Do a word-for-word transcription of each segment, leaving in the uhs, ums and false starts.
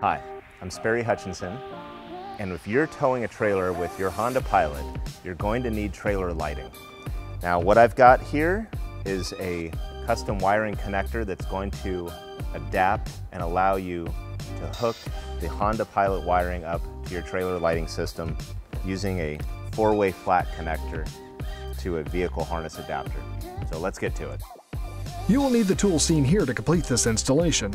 Hi, I'm Sperry Hutchinson, and if you're towing a trailer with your Honda Pilot, you're going to need trailer lighting. Now, what I've got here is a custom wiring connector that's going to adapt and allow you to hook the Honda Pilot wiring up to your trailer lighting system using a four-way flat connector to a vehicle harness adapter. So let's get to it. You will need the tools seen here to complete this installation.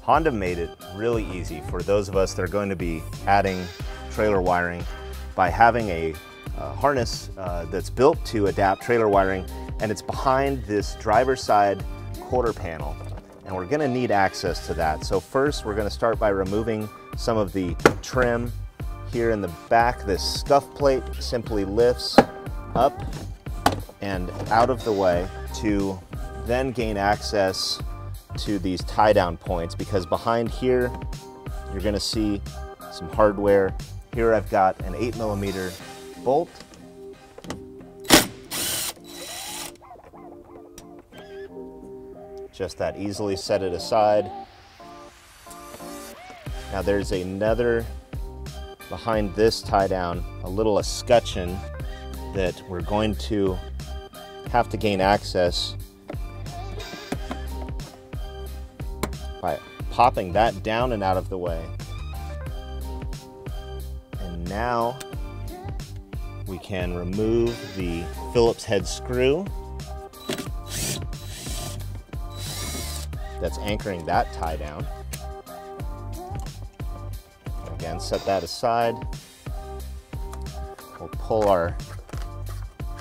Honda made it really easy for those of us that are going to be adding trailer wiring by having a uh, harness uh, that's built to adapt trailer wiring, and it's behind this driver's side quarter panel, and we're going to need access to that. So first we're going to start by removing some of the trim here in the back. This scuff plate simply lifts up and out of the way to then gain access to these tie down points, because behind here you're going to see some hardware. Here I've got an eight millimeter bolt, just that easily set it aside. Now there's another behind this tie down, a little escutcheon that we're going to have to gain access by popping that down and out of the way. And now we can remove the Phillips head screw that's anchoring that tie down. Again, set that aside. We'll pull our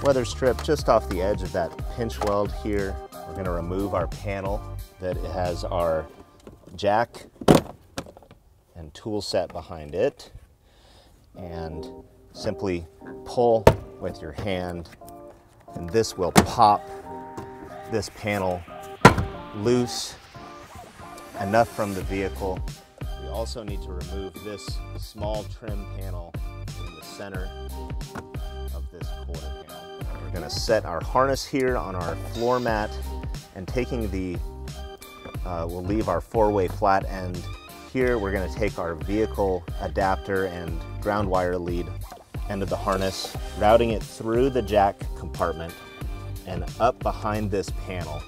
weather strip just off the edge of that pinch weld here. We're going to remove our panel that has our jack and tool set behind it, and simply pull with your hand, and this will pop this panel loose enough from the vehicle. We also need to remove this small trim panel in the center of this quarter panel. We're going to set our harness here on our floor mat, and taking the Uh, we'll leave our four-way flat end here. We're going to take our vehicle adapter and ground wire lead end of the harness, routing it through the jack compartment and up behind this panel.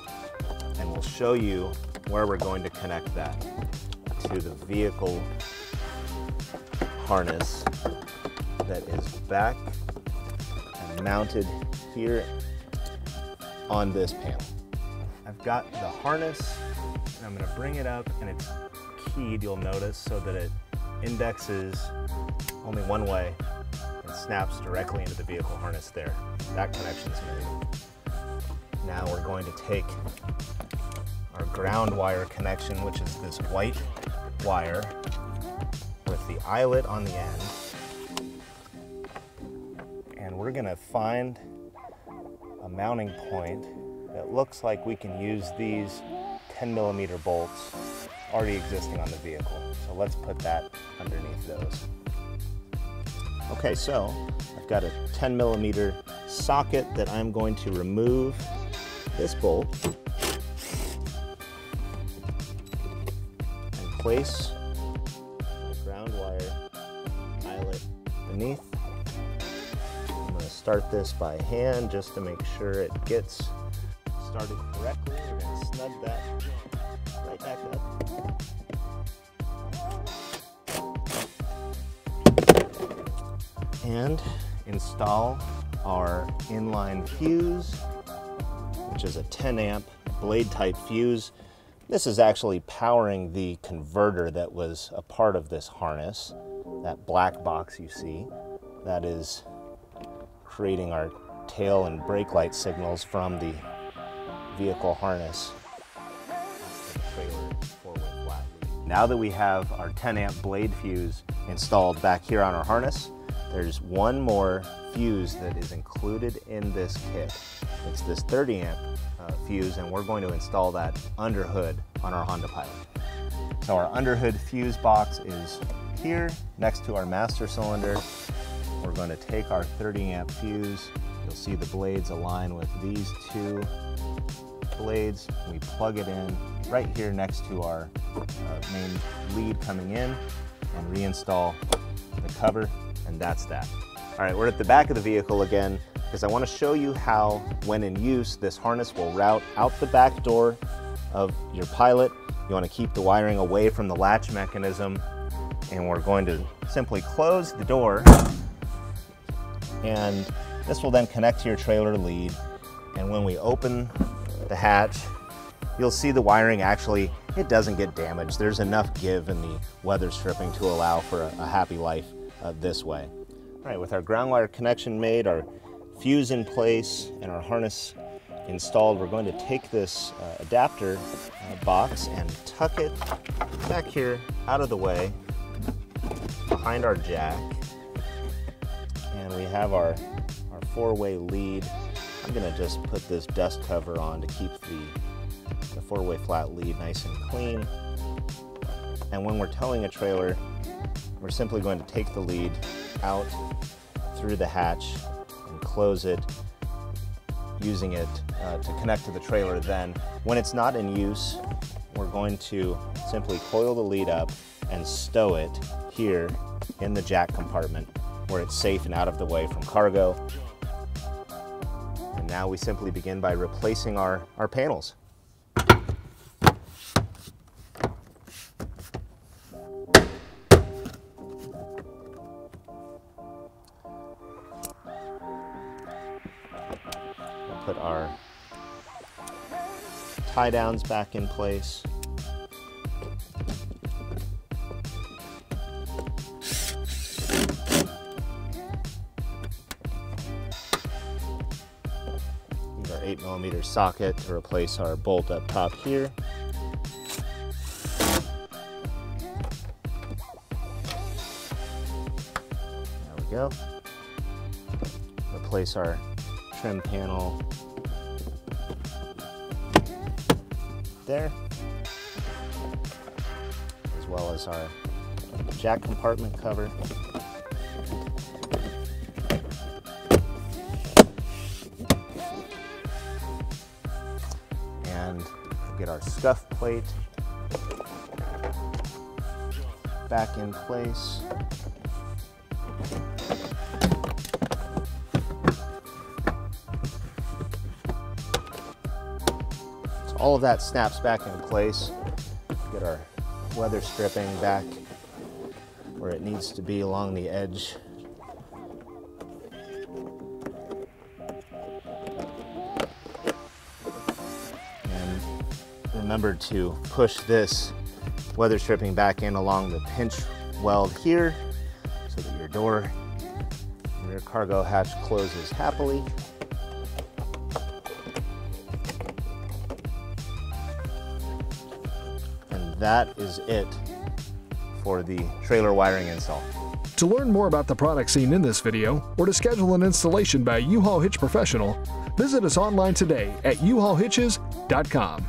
And we'll show you where we're going to connect that to the vehicle harness that is back and mounted here on this panel. I've got the harness, and I'm going to bring it up, and it's keyed, you'll notice, so that it indexes only one way and snaps directly into the vehicle harness there. That connection's made. Now we're going to take our ground wire connection, which is this white wire with the eyelet on the end, and we're going to find a mounting point that looks like we can use these ten millimeter bolts already existing on the vehicle. So let's put that underneath those. Okay, so I've got a ten millimeter socket that I'm going to remove this bolt and place my ground wire eyelet beneath. I'm going to start this by hand just to make sure it gets started correctly. We're going to snug that right back up. And install our inline fuse, which is a ten amp blade type fuse. This is actually powering the converter that was a part of this harness. That black box you see, that is creating our tail and brake light signals from the vehicle harness. Now that we have our ten amp blade fuse installed back here on our harness, there's one more fuse that is included in this kit. It's this thirty amp uh, fuse, and we're going to install that under hood on our Honda Pilot. So our under hood fuse box is here next to our master cylinder, We're going to take our thirty amp fuse. You'll see the blades align with these two blades. We plug it in right here next to our uh, main lead coming in and reinstall the cover, and that's that. All right, we're at the back of the vehicle again because I want to show you how, when in use, this harness will route out the back door of your Pilot. You want to keep the wiring away from the latch mechanism, and we're going to simply close the door, and this will then connect to your trailer lead. And when we open the hatch, you'll see the wiring actually, it doesn't get damaged. There's enough give in the weather stripping to allow for a, a happy life uh, this way. All right, with our ground wire connection made, our fuse in place, and our harness installed, we're going to take this uh, adapter uh, box and tuck it back here out of the way behind our jack. And we have our, our four-way lead. I'm gonna just put this dust cover on to keep the, the four-way flat lead nice and clean. And when we're towing a trailer, we're simply going to take the lead out through the hatch and close it, using it uh, to connect to the trailer then. When it's not in use, we're going to simply coil the lead up and stow it here in the jack compartment where it's safe and out of the way from cargo. And now we simply begin by replacing our, our panels. Put our tie downs back in place. Use our eight millimeter socket to replace our bolt up top here. There we go. Replace our trim panel there, as well as our jack compartment cover. And we'll get our scuff plate back in place. All of that snaps back in place. Get our weather stripping back where it needs to be along the edge. And remember to push this weather stripping back in along the pinch weld here so that your door and your cargo hatch closes happily. That is it for the trailer wiring install. To learn more about the products seen in this video, or to schedule an installation by a U-Haul Hitch professional, visit us online today at U Haul Hitches dot com.